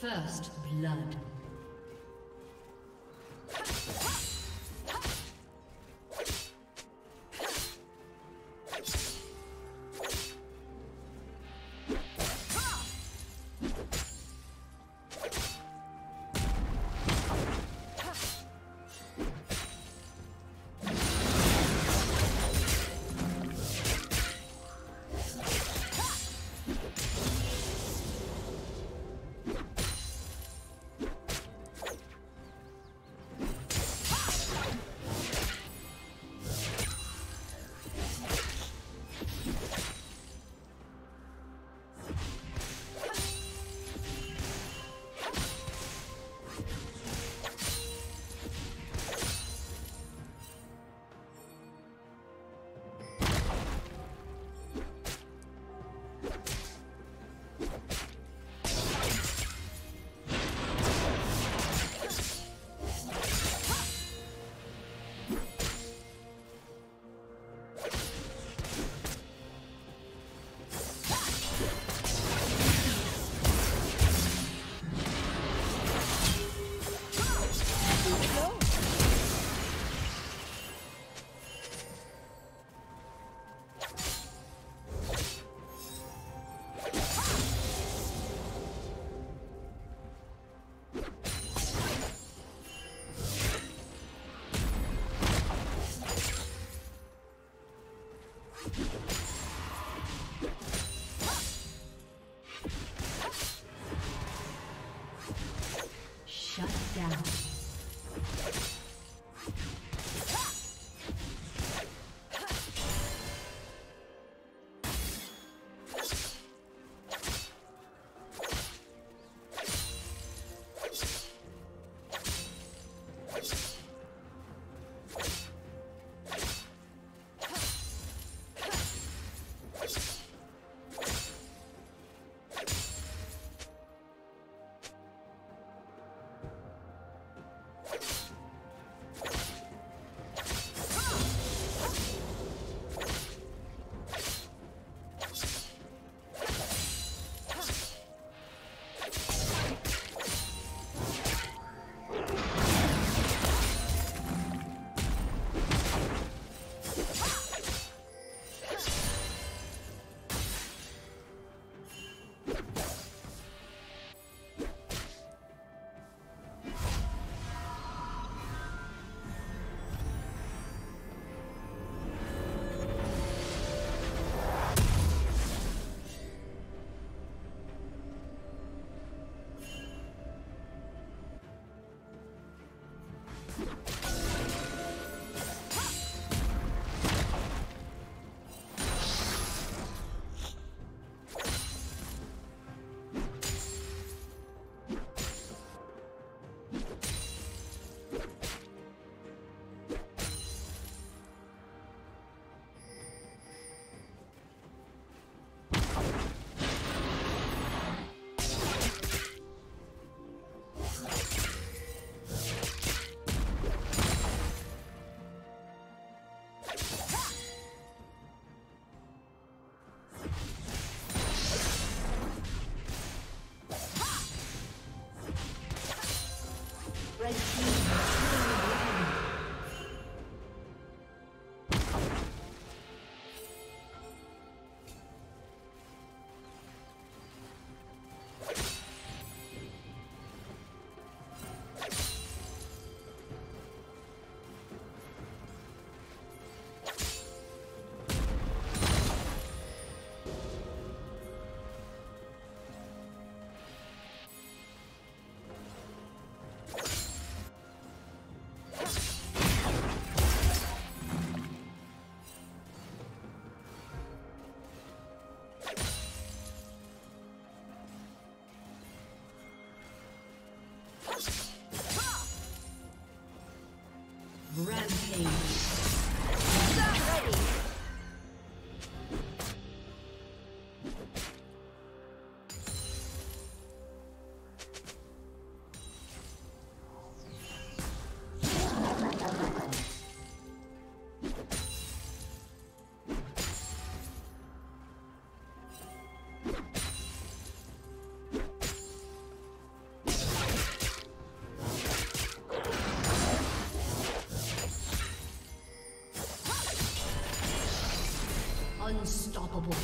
First blood. Unstoppable.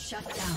Shut down.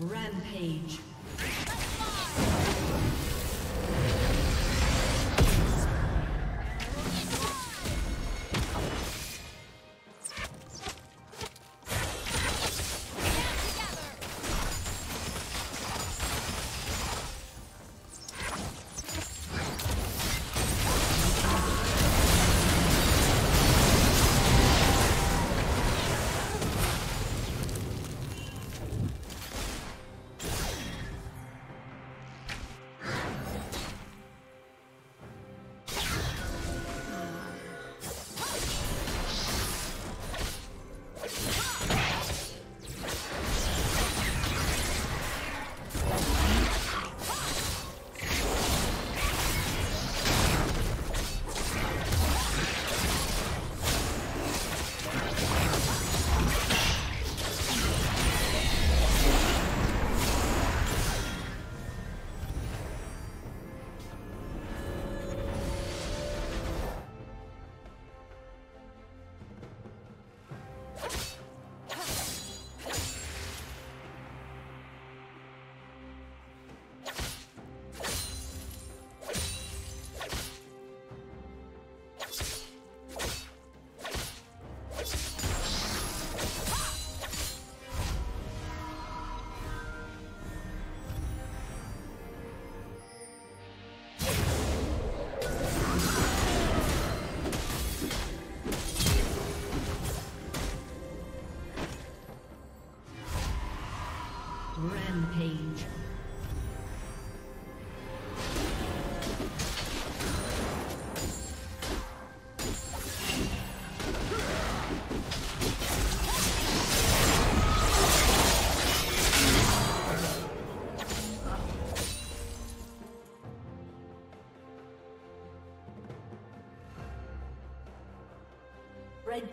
Rampage. Rampage. Red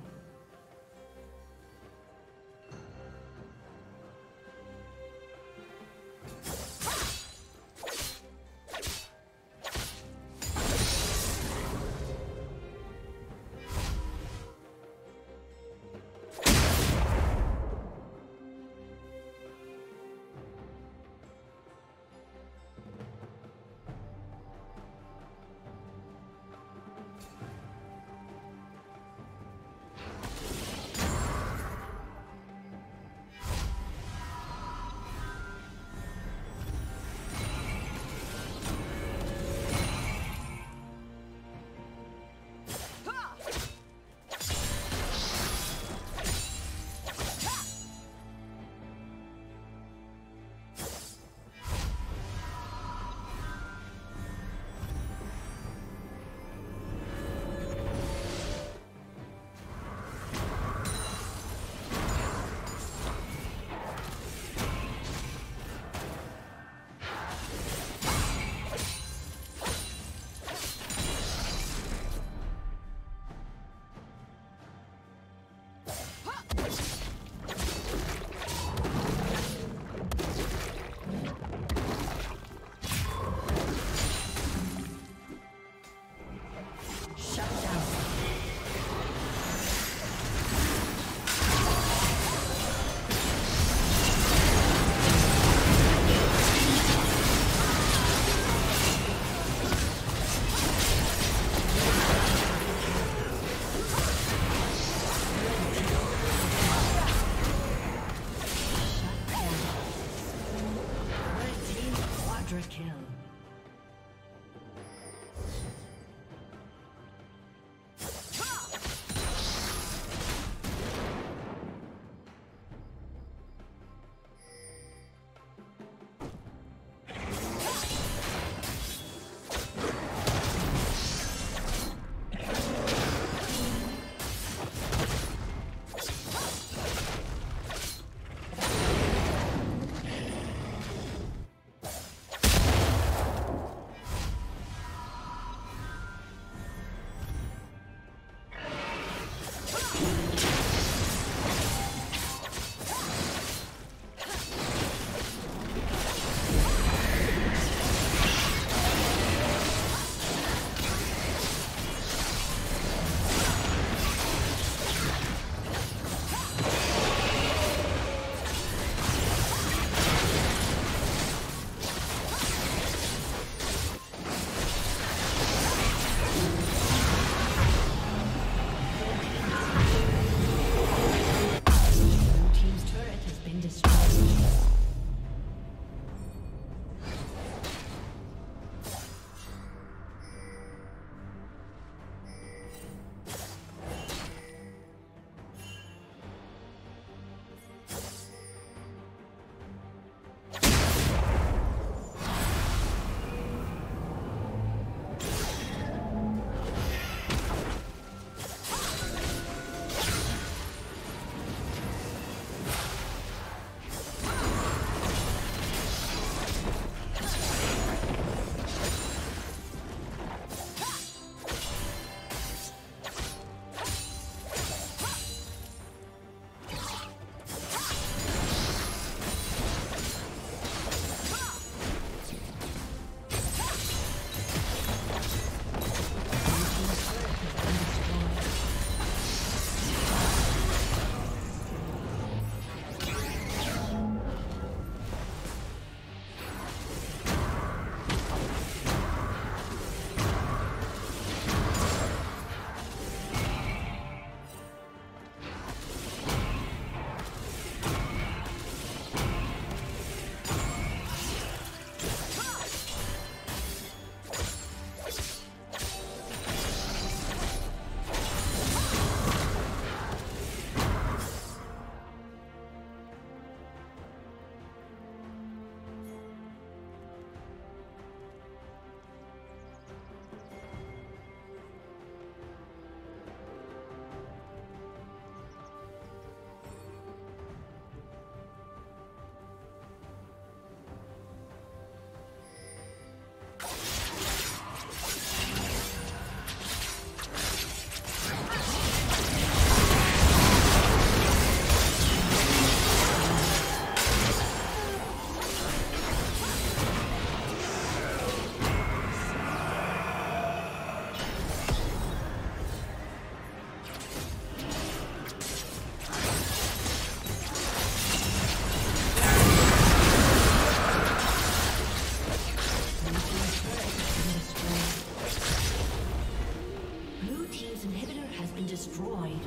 destroyed.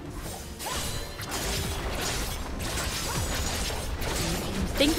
Thank